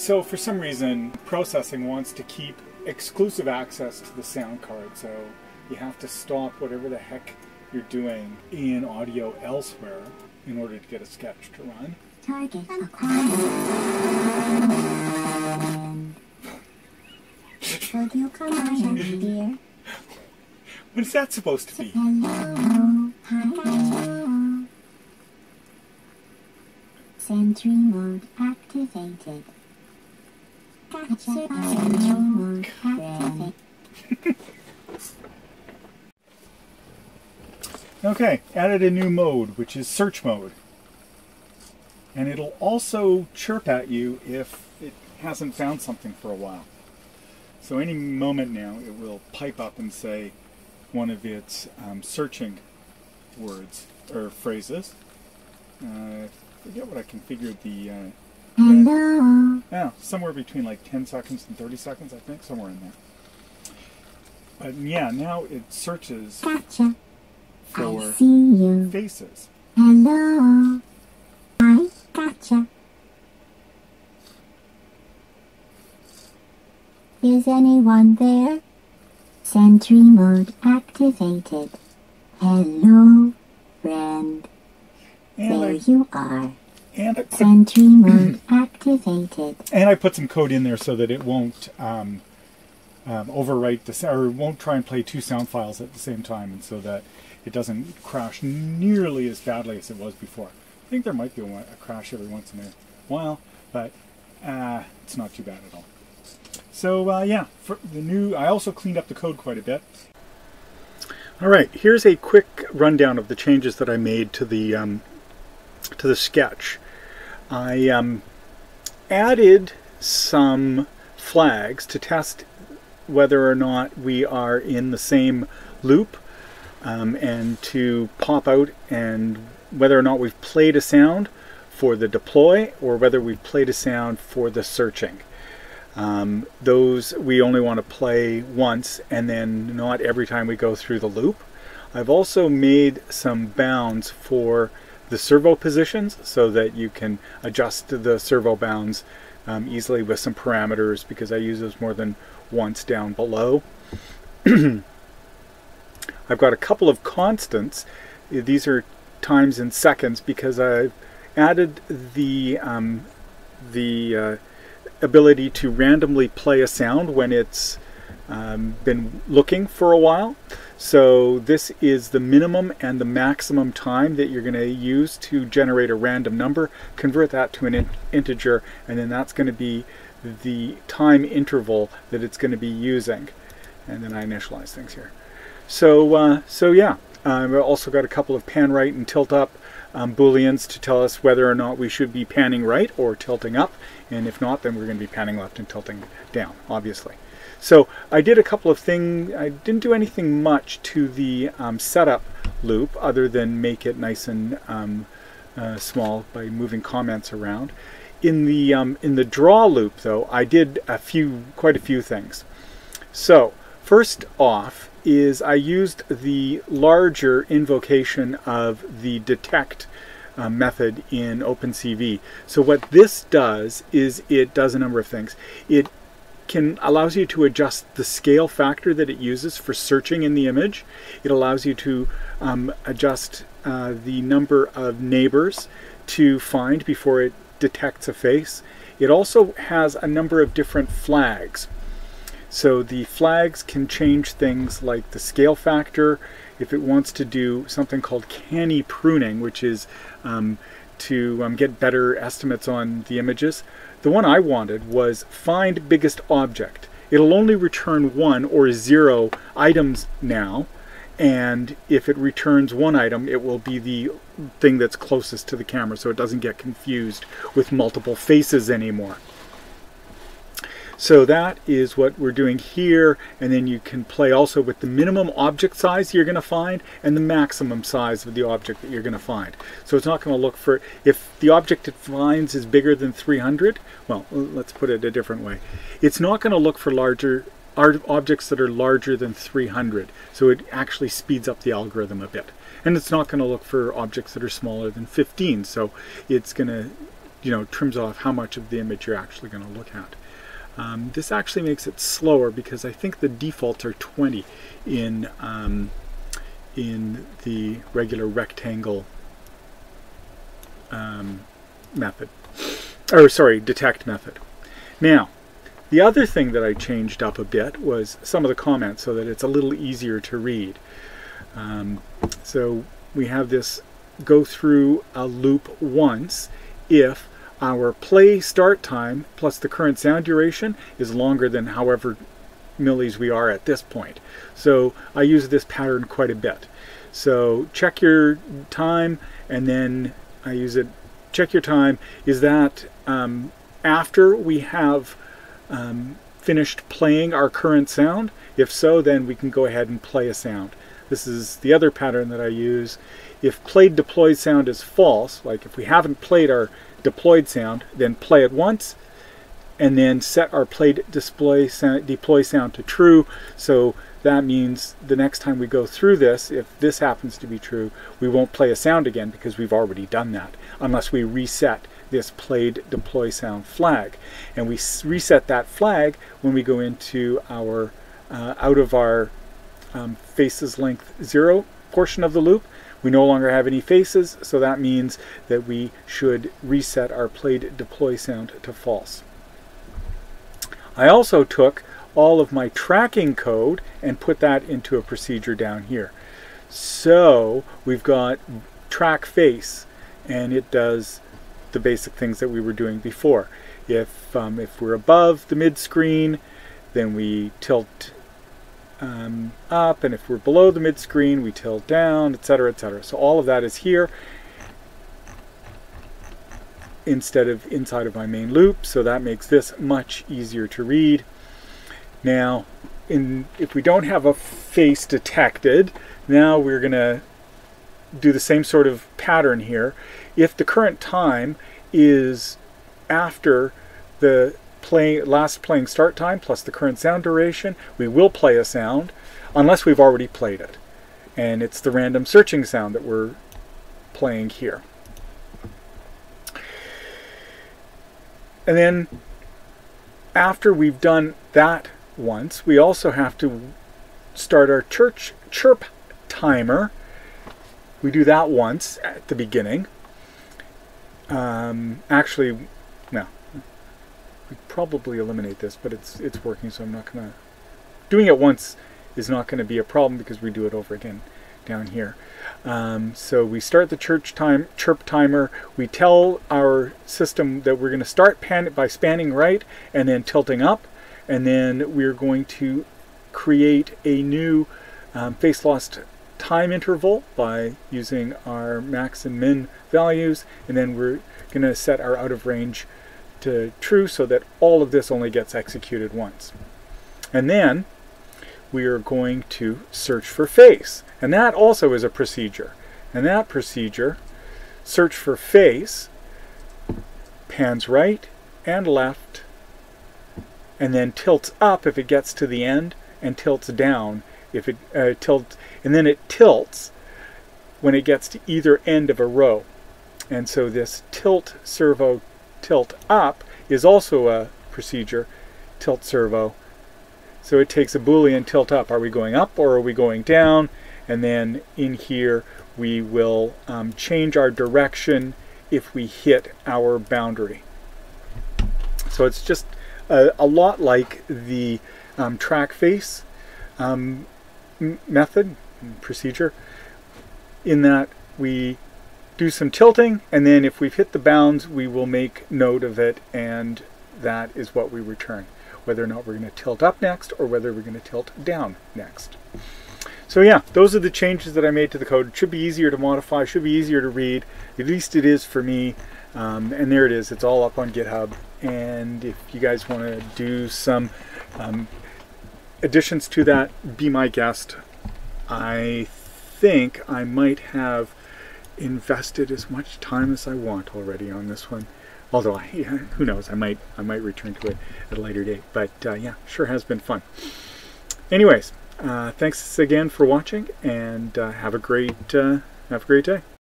So for some reason, processing wants to keep exclusive access to the sound card, so you have to stop whatever the heck you're doing in audio elsewhere in order to get a sketch to run. Target acquired. You come on in, dear? What is that supposed to be? Sentry mode activated. Okay, added a new mode, which is search mode. And it'll also chirp at you if it hasn't found something for a while. So any moment now, it will pipe up and say one of its searching words or phrases. I forget what I configured the... Hello. Yeah, somewhere between like 10 seconds and 30 seconds, I think, somewhere in there. But yeah, now it searches for faces. Hello. I gotcha. Is anyone there? Sentry mode activated. Hello, friend. And there you are. And I put, Sentry mode activated. And I put some code in there so that it won't overwrite this, or won't try and play two sound files at the same time, and so that it doesn't crash nearly as badly as it was before. I think there might be a crash every once in a while, but it's not too bad at all. So yeah, for the new, I also cleaned up the code quite a bit. All right, here's a quick rundown of the changes that I made to the sketch. I added some flags to test whether or not we are in the same loop, and to pop out and whether or not we've played a sound for the deploy or whether we've played a sound for the searching. Those we only want to play once and then not every time we go through the loop. I've also made some bounds for the servo positions so that you can adjust the servo bounds easily with some parameters, because I use those more than once down below. I've got a couple of constants. These are times in seconds because I've added the ability to randomly play a sound when it's been looking for a while. So this is the minimum and the maximum time that you're going to use to generate a random number, convert that to an integer, and then that's going to be the time interval that it's going to be using. And then I initialize things here. So, yeah, I've also got a couple of pan right and tilt up booleans to tell us whether or not we should be panning right or tilting up. And if not, then we're going to be panning left and tilting down, obviously. So I did a couple of things. I didn't do anything much to the setup loop other than make it nice and small by moving comments around. In the draw loop, though, I did quite a few things. So first off is I used the larger invocation of the detect method in OpenCV. So what this does is it does a number of things. It allows you to adjust the scale factor that it uses for searching in the image. It allows you to adjust the number of neighbors to find before it detects a face. It also has a number of different flags. So the flags can change things like the scale factor, if it wants to do something called canny pruning, which is to get better estimates on the images. The one I wanted was find biggest object. It'll only return 1 or 0 items now, and if it returns one item, it will be the thing that's closest to the camera, so it doesn't get confused with multiple faces anymore. So that is what we're doing here, and then you can play also with the minimum object size you're going to find and the maximum size of the object that you're going to find. So it's not going to look for, if the object it finds is bigger than 300, well, let's put it a different way. It's not going to look for larger objects that are larger than 300, so it actually speeds up the algorithm a bit. And it's not going to look for objects that are smaller than 15, so it's going to trims off how much of the image you're actually going to look at. This actually makes it slower because I think the defaults are 20 in the regular rectangle method, or sorry, detect method. Now, the other thing that I changed up a bit was some of the comments so that it's a little easier to read. So we have this go through a loop once if our play start time plus the current sound duration is longer than however millis we are at this point. So I use this pattern quite a bit. So check your time, and then I use it, check your time, is that after we have finished playing our current sound? If so, then we can go ahead and play a sound. This is the other pattern that I use. If played deployed sound is false, like if we haven't played our deployed sound, then play it once, and then set our played deploy sound to true. So that means the next time we go through this, if this happens to be true, we won't play a sound again because we've already done that, unless we reset this played deploy sound flag. And we reset that flag when we go into our out of our faces length 0 portion of the loop. We no longer have any faces, so that means that we should reset our played deploy sound to false. I also took all of my tracking code and put that into a procedure down here. So we've got track face, and it does the basic things that we were doing before. If we're above the mid screen, then we tilt up, and if we're below the mid screen, we tilt down, etc., etc. So all of that is here instead of inside of my main loop, so that makes this much easier to read. Now, if we don't have a face detected, now we're going to do the same sort of pattern here. If the current time is after the last playing start time plus the current sound duration, we will play a sound unless we've already played it. And it's the random searching sound that we're playing here. And then after we've done that once, we also have to start our chirp timer. We do that once at the beginning. Actually, no. We probably eliminate this, but it's working, so I'm not going to... Doing it once is not going to be a problem because we do it over again down here. So we start the chirp timer. We tell our system that we're going to start by spanning right and then tilting up, and then we're going to create a new face lost time interval by using our max and min values, and then we're going to set our out of range to true so that all of this only gets executed once. And then we are going to search for face, and that also is a procedure. And that procedure, search for face, pans right and left, and then tilts up if it gets to the end, and tilts down if it and then it tilts when it gets to either end of a row. And so this tilt servo tilt up is also a procedure, tilt servo. So it takes a Boolean tilt up. Are we going up or are we going down? And then in here we will change our direction if we hit our boundary. So it's just a lot like the track face method procedure, in that we do some tilting, and then if we've hit the bounds, we will make note of it, and that is what we return, whether or not we're going to tilt up next or whether we're going to tilt down next. So yeah, those are the changes that I made to the code. It should be easier to modify, should be easier to read, at least it is for me. And there it is, it's all up on GitHub, and if you guys want to do some additions to that, be my guest. I think I might have invested as much time as I want already on this one, although who knows, I might return to it at a later date, but yeah, sure has been fun. Anyways, thanks again for watching, and have a great day.